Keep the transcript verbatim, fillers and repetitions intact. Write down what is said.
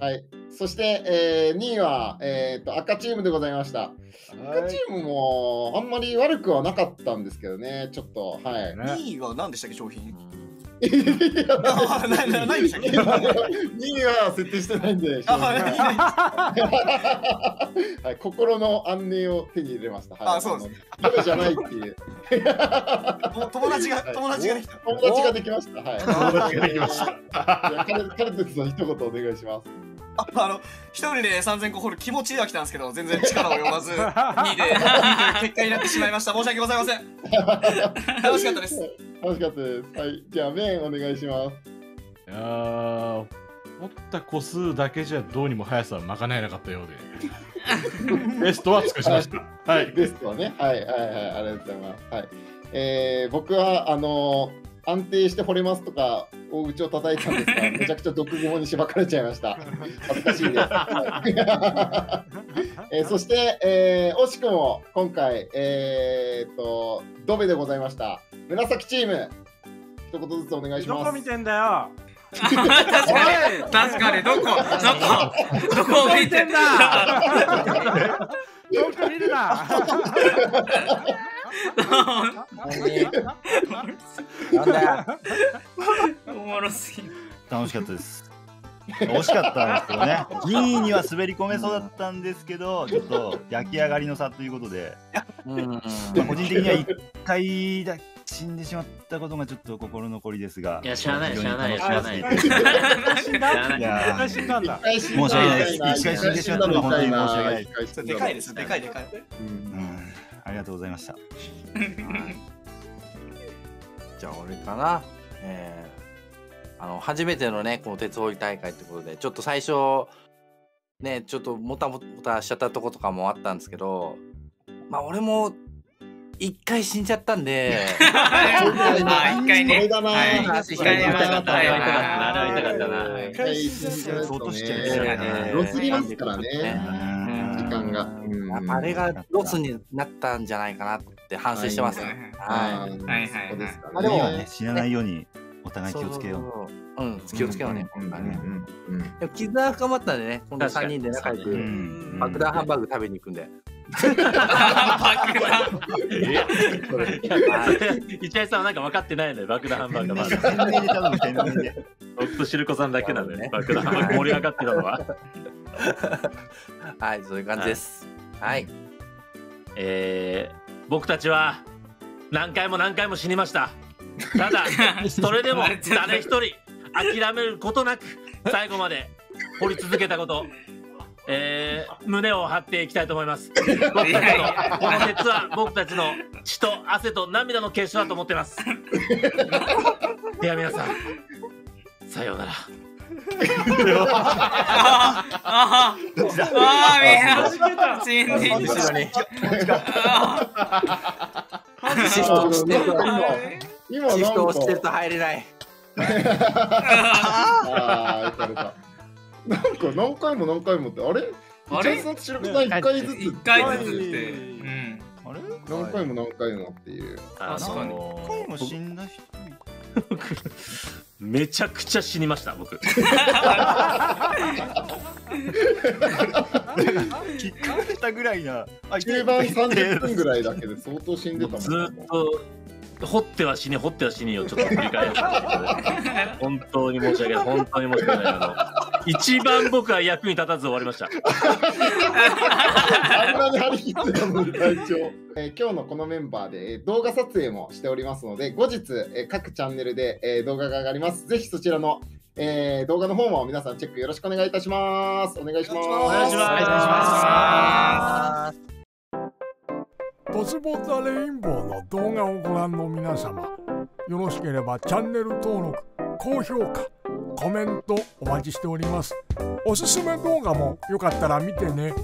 はい、そして、えー、にいは、えー、と赤チームでございました。はい、赤チームもあんまり悪くはなかったんですけどね、ちょっと。はい、にいは何でしたっけ、商品？ないでしたっけ？にいは設定してないんで、心の安寧を手に入れました。あ、そうですね。ダメじゃないっていう。友達が友達が友達ができました。はい。友達ができました。カルテツの一言お願いします。あの一人でさんぜんこ掘る気持ちでは来たんですけど、全然力及ばずにいで結果になってしまいました。申し訳ございません。楽しかったです。楽しかったです。はい、じゃあ麺お願いします。いやー、持った個数だけじゃどうにも速さは賄えなかったようで、ベストは尽くしました。はい、はい、ベストはね、はいはいはい、ありがとうございます。はい、えー、僕はあのー。安定して惚れますとか大口を叩いたんですが、めちゃくちゃ毒蜘蛛にしばかれちゃいました。恥ずかしいです。はい、えー、そして、えー、惜しくも今回、えー、っとドベでございました。紫チーム、一言ずつお願いします。どこ見てんだよ。確かに確かにどこどこどこ見てんだ。よく見るな。おもろすぎる。楽しかったです。惜しかったんですけどね、にいには滑り込めそうだったんですけど、ちょっと焼き上がりの差ということで、個人的にはいっかいだけ死んでしまったことがちょっと心残りですが、いや、知らない知らない知らない、死んだ死んだんだ、申し訳ないです。いっかい死んでしまったのが本当に申し訳ないです。でかいですでかいでかい、ありがとうございました。じゃあ俺かな、えー、あの初めてのねこの鉄掘り大会ってことで、ちょっと最初ねちょっともたもたしちゃったとことかもあったんですけど、まあ俺も一回死んじゃったんで、一回ね、一回ね、一回ね、痛かったな、痛かったな、一回落としちゃうね、ロスになってからね。あれがロスになったんじゃないかなって反省してますね。はい。でも死なないようにお互い気をつけよう。うん、気をつけようね。でも絆が深まったんでね、このさんにんで仲良く爆弾ハンバーグ食べに行くんで。イチャイさんはなんか分かってないので、爆弾ハンバーグがまだ。僕としるこさんだけなので、爆弾ハンバーグ盛り上がってたのは。はい、そういう感じです。はい。えー、僕たちは何回も何回も死にました。ただそれでも誰一人諦めることなく最後まで掘り続けたこと、えー、胸を張っていきたいと思います。僕たちのこの鉄は僕たちの血と汗と涙の結晶だと思ってます。では皆さん、さようなら。なんか何回も何回もってあれ？あれ？いっかいずつって何回も何回もっていう。何回も死んだ人。めちゃくちゃ死にました僕。きっかけたぐらいな。中盤さんじゅっぷんぐらいだけで相当死んでたもん。ずっと掘っては死に掘っては死にをちょっと繰り返して、本当に申し訳ない本当に申し訳ない、あの一番僕は役に立たず終わりました。あんなに張り切ってたのに隊長。えー、今日のこのメンバーで、えー、動画撮影もしておりますので、後日、えー、各チャンネルで、えー、動画が上がります。ぜひそちらの、えー、動画の方も皆さんチェックよろしくお願いいたします。お願いします。お願いします。トスボザレインボーの動画をご覧の皆様、よろしければチャンネル登録、高評価、コメントお待ちしております。おすすめ動画もよかったら見てね。